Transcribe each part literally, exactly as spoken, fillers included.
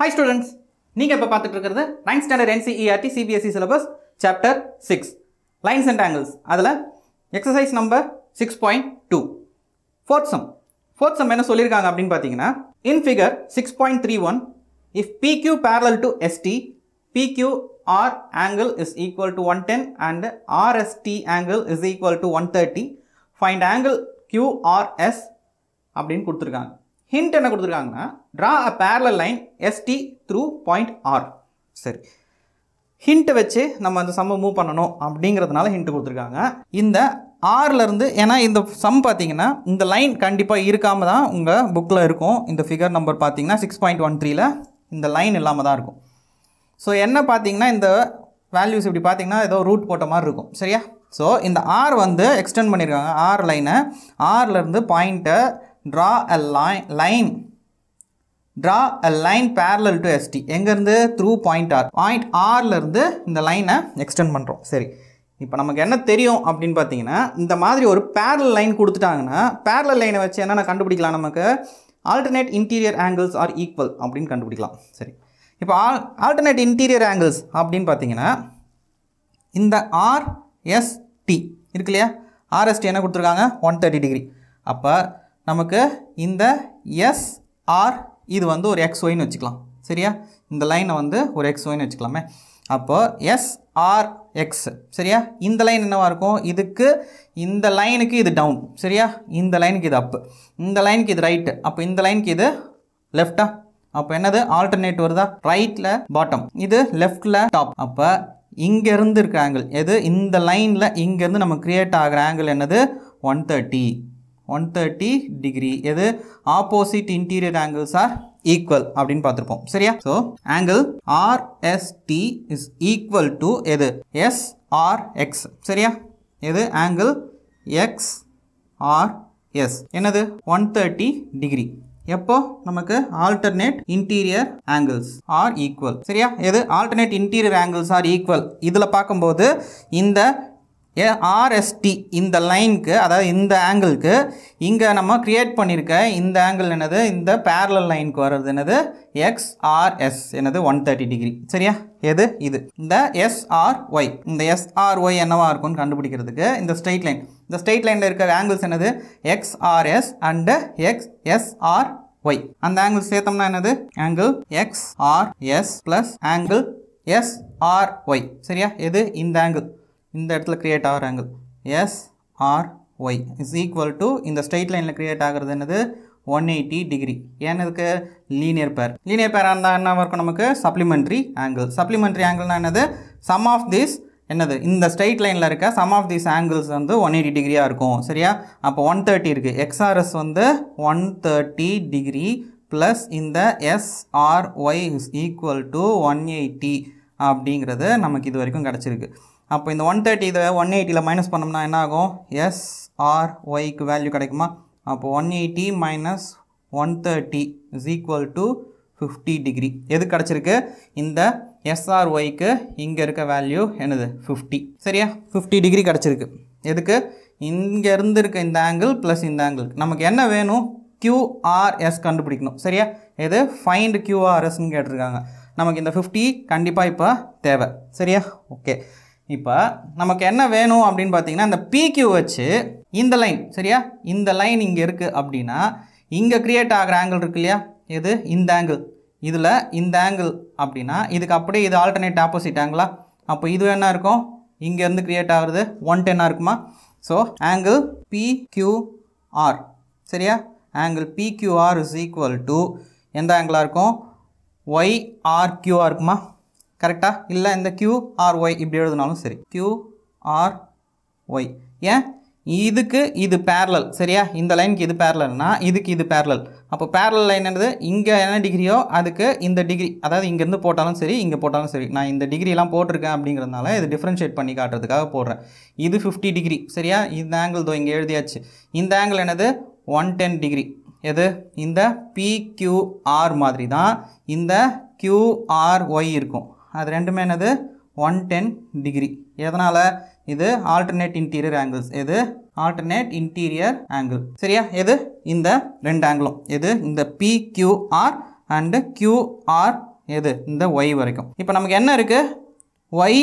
Hi students, நீங்க இப்ப பார்த்துட்டு இருக்குறது ninth standard N C E R T C B S E syllabus chapter six lines and angles. அதுல exercise number six point two fourth sum. Fourth sum என்ன சொல்லிருக்காங்க அப்படினு பாத்தீங்கன்னா in figure six point three one if P Q parallel to S T, P Q R angle is equal to one ten and R S T angle is equal to one thirty, find angle Q R S அப்படினு கொடுத்திருக்காங்க. Hint என்ன கொடுத்திருக்காங்கன்னா draw a parallel line S T through point R. சரி, hint வச்சு நம்ம அந்த some move பண்ணனும் அப்படிங்கிறதுனால hint கொடுத்திருக்காங்க. இந்த R ல இருந்து, ஏன்னா இந்த சம் பாத்தீங்கன்னா இந்த லைன் கண்டிப்பா இருக்காம தான் உங்க புக்ல இருக்கும். இந்த ஃபிகர் நம்பர் பாத்தீங்கன்னா six point one three ல இந்த லைன் இல்லாம தான் இருக்கும். சோ என்ன பாத்தீங்கன்னா இந்த வேல்யூஸ் இப்படி பாத்தீங்கன்னா ஏதோ ரூட் போட்ட மாதிரி இருக்கும். சரியா? சோ இந்த R வந்து எக்ஸ்டெண்ட் பண்ணிருக்காங்க. R லைனை R ல இருந்து point draw a line line draw a line parallel to S T. எங்க இருந்து? through point R. point R ல இருந்து இந்த லைனை எக்ஸ்டெண்ட் பண்றோம். சரி, இப்போ நமக்கு என்ன தெரியும் அப்படினு பாத்தீங்கன்னா இந்த மாதிரி ஒரு parallel line கொடுத்துட்டாங்கன்னா parallel line வச்சு என்ன கண்டுபிடிக்கலாம்? நமக்கு alternate interior angles are equal அப்படினு கண்டுபிடிக்கலாம். சரி, இப்போ alternate interior angles அப்படினு பாத்தீங்கன்னா இந்த R S T இருக்கு இல்லையா? R S T என்ன கொடுத்திருக்காங்க? one thirty degree. அப்ப நமக்கு இந்த S R இது வந்து ஒரு xy ன்னு வெச்சுக்கலாம். சரியா? இந்த லைனை வந்து ஒரு xy ன்னு வெச்சுக்கலாமே. அப்போ S R X. சரியா? இந்த லைன் என்னவா இருக்கும்? இதுக்கு இந்த லைனுக்கு இது டவுன். சரியா? இந்த லைனுக்கு இது அப். இந்த லைனுக்கு இது ரைட். அப்ப இந்த லைனுக்கு இது லெஃப்ட்டா? அப்ப என்னது ஆல்டர்னேட் வருதா? ரைட்ல பாட்டம், இது லெஃப்ட்ல டாப். அப்ப இங்க இருந்து இருக்க ஆங்கிள் எது? இந்த லைன்ல இங்க இருந்து நம்ம கிரியேட் ஆகுற ஆங்கிள் என்னது? one thirty. one thirty degree. எது? opposite interior angles are equal அப்படினு பார்த்திருப்போம். சரியா? So angle R S T is equal to எது? S R X. சரியா? எது? angle X R S. என்னது? one thirty degree. எப்போ நமக்கு alternate interior angles are equal. சரியா? எது? alternate interior angles are equal. இதுல பார்க்கும்போது இந்த R S T இந்த லைனுக்கு, அதாவது இந்த ஆங்கிளுக்கு இங்கே நம்ம கிரியேட் பண்ணியிருக்க இந்த ஆங்கிள் என்னது? இந்த பேரலல் லைனுக்கு வர்றது என்னது? X R S. என்னது? one thirty degree. சரியா? எது? இது இந்த S R Y. இந்த S R Y என்னவா இருக்கும்னு கண்டுபிடிக்கிறதுக்கு இந்த ஸ்ட்ரெயிட் லைன், இந்த ஸ்ட்ரெயிட் லைனில் இருக்கிற ஆங்கிள்ஸ் என்னது? X R S and X S R Y. அந்த ஆங்கிள் சேர்த்தோம்னா என்னது? Angle X R S plus angle S R Y. சரியா? எது? இந்த ஆங்கிள் இந்த இடத்துல கிரியேட் ஆகிற angle S R Y is equal to இந்த ஸ்ட்ரெயிட் லைனில் கிரியேட் ஆகிறது என்னது? one eighty degree. ஏன் இதுக்கு? லீனியர் பேர். லீனியர் பேராக இருந்தால் என்ன இருக்கும்? நமக்கு சப்ளிமெண்ட்ரி ஆங்கிள். சப்ளிமெண்ட்ரி ஆங்கிள்னா என்னது? சம் ஆஃப் திஸ் என்னது? இந்த ஸ்ட்ரெயிட் லைனில் இருக்க சம் ஆஃப் திஸ் ஆங்கிள்ஸ் வந்து ஒன் எயிட்டி டிகிரியாக இருக்கும். சரியா? அப்போ ஒன் தேர்ட்டி இருக்குது. எக்ஸ்ஆர்எஸ் வந்து ஒன் தேர்ட்டி டிகிரி ப்ளஸ் இந்த S R Y is equal to one eighty அப்படிங்கிறது நமக்கு இது வரைக்கும் கிடச்சிருக்கு. அப்போ இந்த ஒன் தேர்ட்டி இதை ஒன் எயிட்டியில் மைனஸ் பண்ணோம்னா என்ன ஆகும்? S R Yக்கு வேல்யூ கிடைக்குமா? அப்போ one eighty minus one thirty is equal to fifty degree. எது கிடச்சிருக்கு? இந்த S R Yக்கு இங்கே இருக்க வேல்யூ என்னது? ஃபிஃப்டி. சரியா? ஃபிஃப்டி டிகிரி கிடச்சிருக்கு. எதுக்கு? இங்கே இருந்து இருக்க இந்த ஆங்கிள் ப்ளஸ் இந்த ஆங்கிள். நமக்கு என்ன வேணும்? Q R S கண்டுபிடிக்கணும். சரியா? எது? ஃபைண்ட் Q R Sன்னு கேட்டிருக்காங்க. நமக்கு இந்த ஃபிஃப்டி கண்டிப்பாக இப்போ தேவை. சரியா? ஓகே, இப்போ நமக்கு என்ன வேணும் அப்படின்னு பார்த்தீங்கன்னா இந்த P Q வச்சு இந்த லைன், சரியா? இந்த லைன் இங்கே இருக்குது அப்படின்னா இங்கே கிரியேட் ஆகிற ஆங்கிள் இருக்கு இல்லையா? எது? இந்த ஆங்கிள். இதில் இந்த ஆங்கிள் அப்படின்னா இதுக்கு அப்படியே இது ஆல்டர்னேட் ஆப்போசிட் ஆங்கிளா? அப்போ இது என்ன இருக்கும்? இங்கேருந்து கிரியேட் ஆகுறது ஒன் டென்னாக இருக்குமா? So angle P Q R. சரியா? Angle P Q R is equal to எந்த ஆங்கிளாக இருக்கும்? Y R Q R இருக்குமா? கரெக்டா? இல்லை இந்த Q R Y இப்படி எழுதுனாலும் சரி. Q R Y. ஏன்? இதுக்கு இது பேரலல். சரியா? இந்த லைனுக்கு இது பேரலல்னா இதுக்கு இது பேரலல். அப்போ பேரலல் லைன் என்னது? இங்கே என்ன டிகிரியோ அதுக்கு இந்த டிகிரி, அதாவது இங்கேருந்து போட்டாலும் சரி இங்கே போட்டாலும் சரி. நான் இந்த டிகிரிலாம் போட்டிருக்கேன் அப்படிங்கிறதுனால இது டிஃப்ரென்ஷியேட் பண்ணி காட்டுறதுக்காக போடுறேன். இது ஃபிஃப்டி டிகிரி. சரியா? இந்த ஆங்கிள் தோ இங்கே எழுதியாச்சு. இந்த ஆங்கிள் என்னது? one ten degree. எது? இந்த P Q R மாதிரி தான் இந்த Q R Y இருக்கும். அது ரெண்டுமே என்னது? one ten degree. எதனால்? இது ஆல்டர்னேட் இன்டீரியர் ஆங்கிள்ஸ். எது? Alternate interior angle. சரியா? எது? இந்த ரெண்டு ஆங்கிளும். எது? இந்த P Q R and Q R எது இந்த Y வரைக்கும். இப்போ நமக்கு என்ன இருக்கு? Y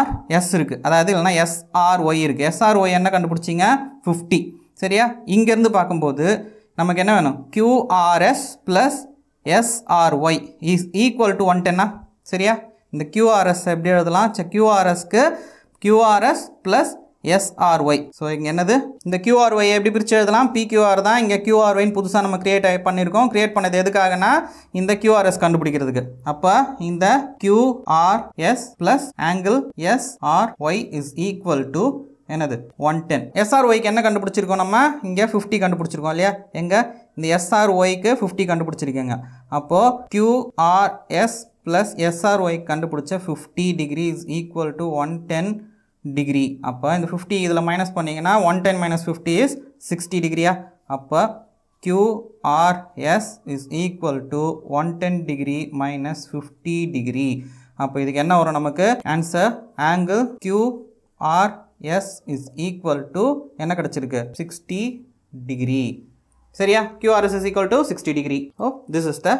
R S இருக்கு. அதாவது இல்லனா S R Y இருக்கு. S R Y என்ன கண்டுபிடிச்சீங்க? fifty. சரியா? இங்க இருந்து பாக்கும்போது நமக்கு என்ன வேணும்? Q R S plus S R Y is equal to one ten. சரியா? இந்த Q R S எப்படி எழுதலாம்? Q R S க்கு Q R S plus S R Y. So இங்க என்னது? இந்த Q R Y எப்படி பிரிச்சு எழுதலாம்? P Q R தான். இங்க Q R Y ன்னு புதுசா நம்ம கிரியேட் பண்ணிருக்கோம். கிரியேட் பண்ணது எதுக்காகனா இந்த Q R S கண்டுபிடிக்கிறதுக்கு. அப்ப இந்த Q R S plus angle S R Y is equal to என்னது? one ten. S R Y க்கு என்ன கண்டுபிடிச்சிருக்கோம் நம்ம? இங்க fifty கண்டுபிடிச்சிருக்கோம் இல்லையா? எங்க இந்த S R Y க்கு fifty கண்டுபிடிச்சிருக்கீங்க. அப்போ Q R S plus S R Y கண்டுபிடிச்ச fifty degree is equal to one ten degree. அப்போ இந்த fifty இதுல மைனஸ் பண்ணீங்கன்னா one ten minus fifty is sixty degree. அப்போ Q R S is equal to one ten degree minus fifty degree. அப்போ இதுக்கு என்ன வரும் நமக்கு? Answer angle Q R S is equal to என்ன கிடைச்சிருக்கு? sixty degree. சரியா? Q R S is equal to sixty degree. Oh, this is the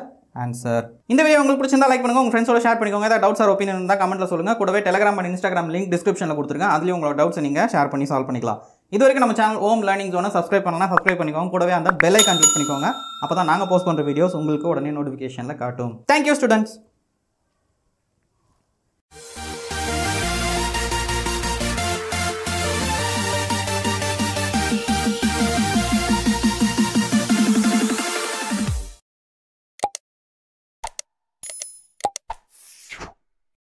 answer. இந்த video உங்களுக்கு பிடிச்சிருந்தா லைக் பண்ணுங்க, உங்க ஃப்ரெண்ட்ஸோட ஷேர் பண்ணிக்கோங்க. ஏதாவது டவுட்ஸ் ஆர் ஒபினியன் இருந்தா கமெண்ட்ல சொல்லுங்க. கூடவே Telegram and Instagram லிங்க் டிஸ்கிரிப்ஷன்ல கொடுத்திருக்கேன். அதுல உங்களோட டவுட்ஸ் நீங்க ஷேர் பண்ணி சால்வ் பண்ணிக்கலாம். இது வரைக்கும் நம்ம சேனல் ஓம் லேர்னிங் ஜோனை சப்ஸ்கிரைப் பண்ணலனா சப்ஸ்கிரைப் பண்ணிக்கோங்க. கூடவே அந்த பெல் ஐகான் கிளிக் பண்ணிக்கோங்க. அப்பதான் நாங்க போஸ்ட் பண்ற வீடியோஸ் உங்களுக்கு உடனே நோட்டிஃபிகேஷன்ல காட்டும். Thank you students.